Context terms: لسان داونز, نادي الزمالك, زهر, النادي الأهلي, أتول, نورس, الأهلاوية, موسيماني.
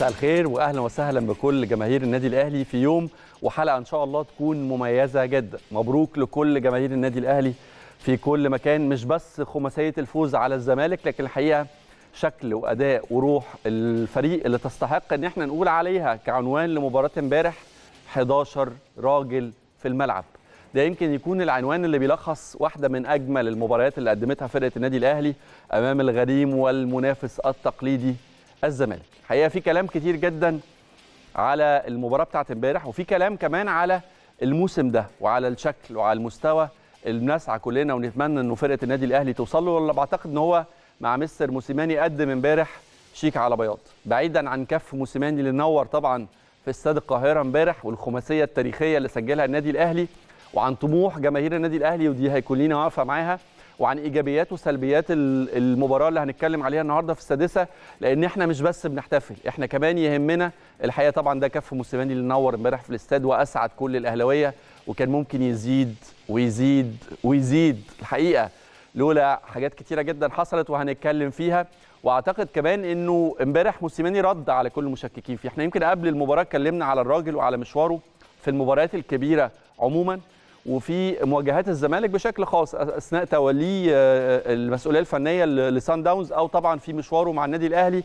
مساء الخير واهلا وسهلا بكل جماهير النادي الاهلي في يوم وحلقه ان شاء الله تكون مميزه جدا. مبروك لكل جماهير النادي الاهلي في كل مكان، مش بس خماسيه الفوز على الزمالك، لكن الحقيقه شكل واداء وروح الفريق اللي تستحق ان احنا نقول عليها كعنوان لمباراه امبارح 11 راجل في الملعب. ده يمكن يكون العنوان اللي بيلخص واحده من اجمل المباريات اللي قدمتها فرقه النادي الاهلي امام الغريم والمنافس التقليدي الزمالك. الحقيقه في كلام كتير جدا على المباراه بتاعت امبارح، وفي كلام كمان على الموسم ده وعلى الشكل وعلى المستوى اللي بنسعى كلنا ونتمنى انه فرقه النادي الاهلي توصل له، واللي بعتقد ان هو مع مستر موسيماني قدم امبارح شيك على بياض، بعيدا عن كف موسيماني اللي نور طبعا في استاد القاهره امبارح والخماسيه التاريخيه اللي سجلها النادي الاهلي، وعن طموح جماهير النادي الاهلي ودي هيكون لينا واقفه معاها، وعن ايجابيات وسلبيات المباراه اللي هنتكلم عليها النهارده في السادسه، لان احنا مش بس بنحتفل، احنا كمان يهمنا الحقيقه. طبعا ده كف موسيماني اللي نور امبارح في الاستاد واسعد كل الاهلاويه، وكان ممكن يزيد ويزيد ويزيد الحقيقه لولا حاجات كتيره جدا حصلت وهنتكلم فيها. واعتقد كمان انه امبارح موسيماني رد على كل المشككين فيه. احنا يمكن قبل المباراه اتكلمنا على الراجل وعلى مشواره في المباريات الكبيره عموما وفي مواجهات الزمالك بشكل خاص اثناء توليه المسؤوليه الفنيه لسان داونز، او طبعا في مشواره مع النادي الاهلي.